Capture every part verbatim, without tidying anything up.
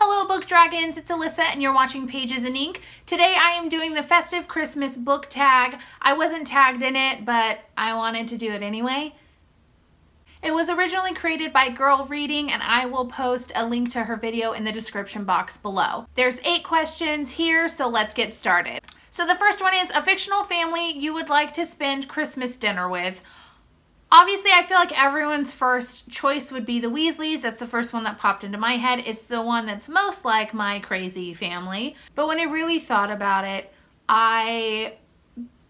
Hello Book Dragons, it's Alyssa and you're watching Pages and Ink. Today I am doing the Festive Christmas book tag. I wasn't tagged in it, but I wanted to do it anyway. It was originally created by Girl Reading and I will post a link to her video in the description box below. There's eight questions here, so let's get started. So the first one is a fictional family you would like to spend Christmas dinner with. Obviously, I feel like everyone's first choice would be the Weasleys. That's the first one that popped into my head. It's the one that's most like my crazy family. But when I really thought about it, I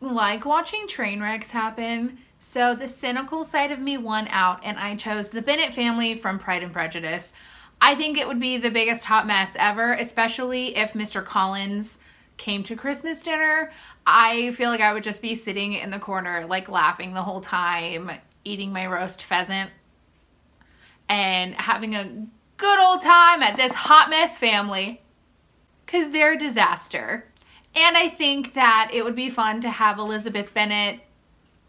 like watching train wrecks happen. So the cynical side of me won out and I chose the Bennett family from Pride and Prejudice. I think it would be the biggest hot mess ever, especially if Mister Collins came to Christmas dinner. I feel like I would just be sitting in the corner like laughing the whole time, eating my roast pheasant and having a good old time at this hot mess family because they're a disaster. And I think that it would be fun to have Elizabeth Bennett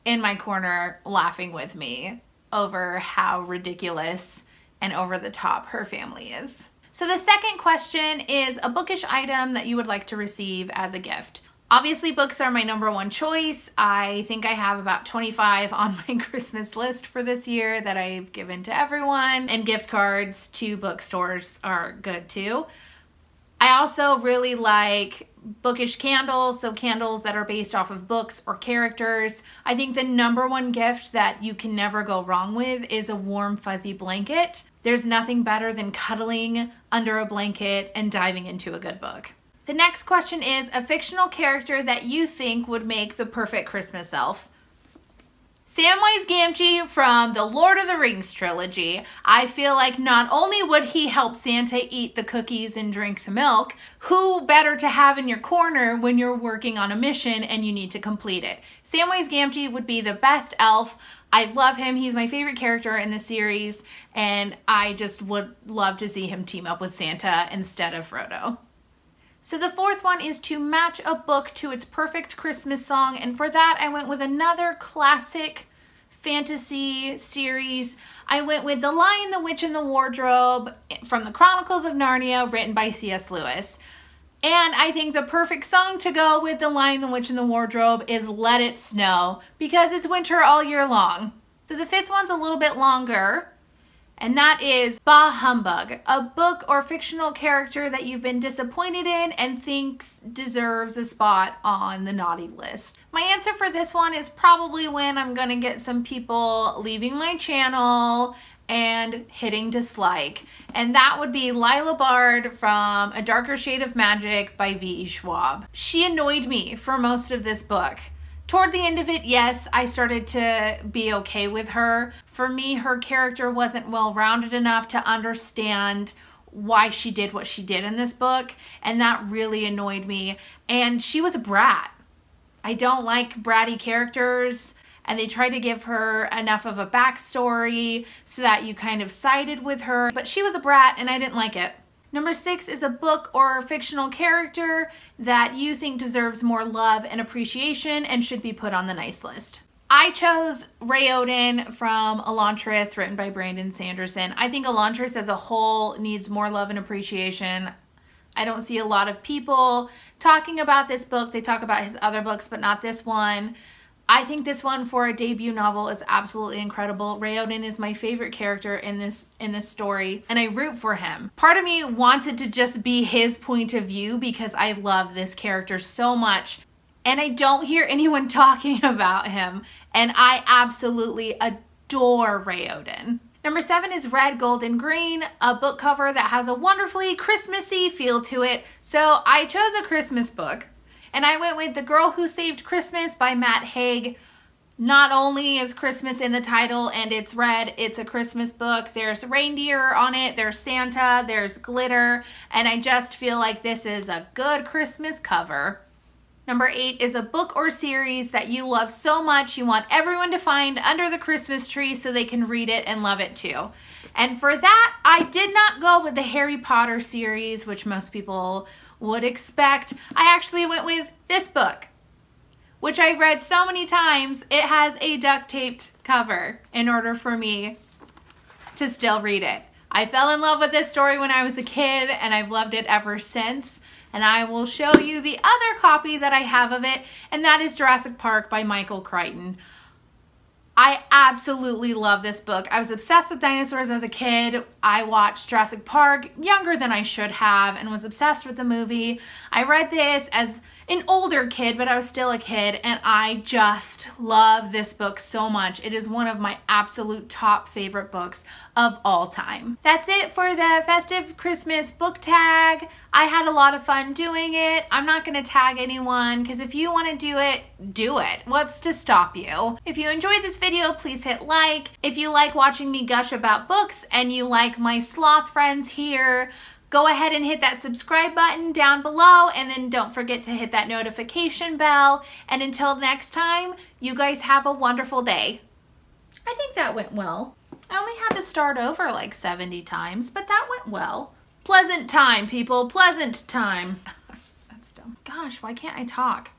in my corner laughing with me over how ridiculous and over the top her family is. So the second question is a bookish item that you would like to receive as a gift. Obviously, books are my number one choice. I think I have about twenty-five on my Christmas list for this year that I've given to everyone, and gift cards to bookstores are good too. I also really like bookish candles, so candles that are based off of books or characters. I think the number one gift that you can never go wrong with is a warm fuzzy blanket. There's nothing better than cuddling under a blanket and diving into a good book. The next question is a fictional character that you think would make the perfect Christmas elf. Samwise Gamgee from the Lord of the Rings trilogy. I feel like not only would he help Santa eat the cookies and drink the milk, who better to have in your corner when you're working on a mission and you need to complete it? Samwise Gamgee would be the best elf. I love him. He's my favorite character in the series, and I just would love to see him team up with Santa instead of Frodo. So the fourth one is to match a book to its perfect Christmas song, and for that I went with another classic fantasy series. I went with The Lion, the Witch, and the Wardrobe from The Chronicles of Narnia, written by C S Lewis. And I think the perfect song to go with The Lion, the Witch, and the Wardrobe is Let It Snow, because it's winter all year long. So the fifth one's a little bit longer, and that is Bah Humbug, a book or fictional character that you've been disappointed in and thinks deserves a spot on the naughty list. My answer for this one is probably when I'm gonna get some people leaving my channel and hitting dislike. And that would be Lila Bard from A Darker Shade of Magic by V. E. Schwab. She annoyed me for most of this book. Toward the end of it, yes, I started to be okay with her. For me, her character wasn't well-rounded enough to understand why she did what she did in this book, and that really annoyed me. And she was a brat. I don't like bratty characters, and they tried to give her enough of a backstory so that you kind of sided with her, but she was a brat and I didn't like it. Number six is a book or fictional character that you think deserves more love and appreciation and should be put on the nice list. I chose Ray Odin from Elantris, written by Brandon Sanderson. I think Elantris as a whole needs more love and appreciation. I don't see a lot of people talking about this book. They talk about his other books, but not this one. I think this one for a debut novel is absolutely incredible. Ray Odin is my favorite character in this in this story, and I root for him. Part of me wants it to just be his point of view because I love this character so much, and I don't hear anyone talking about him, and I absolutely adore Ray Odin. Number seven is Red, Gold, and Green, a book cover that has a wonderfully Christmassy feel to it, so I chose a Christmas book. And I went with The Girl Who Saved Christmas by Matt Haig. Not only is Christmas in the title and it's red, it's a Christmas book. There's reindeer on it, there's Santa, there's glitter, and I just feel like this is a good Christmas cover. Number eight is a book or series that you love so much you want everyone to find under the Christmas tree so they can read it and love it too. And for that, I did not go with the Harry Potter series, which most people would expect. I actually went with this book, which I've read so many times. It has a duct taped cover in order for me to still read it. I fell in love with this story when I was a kid and I've loved it ever since. And I will show you the other copy that I have of it, and that is Jurassic Park by Michael Crichton. I absolutely love this book. I was obsessed with dinosaurs as a kid. I watched Jurassic Park younger than I should have and was obsessed with the movie. I read this as an older kid, but I was still a kid, and I just love this book so much. It is one of my absolute top favorite books of all time. That's it for the festive Christmas book tag. I had a lot of fun doing it. I'm not gonna tag anyone, because if you wanna do it, do it. What's to stop you? If you enjoyed this video, Video, please hit like. If you like watching me gush about books and you like my sloth friends here, go ahead and hit that subscribe button down below, and then don't forget to hit that notification bell. And until next time, you guys have a wonderful day. I think that went well. I only had to start over like seventy times, but that went well. Pleasant time, people. Pleasant time. That's dumb. Gosh, why can't I talk?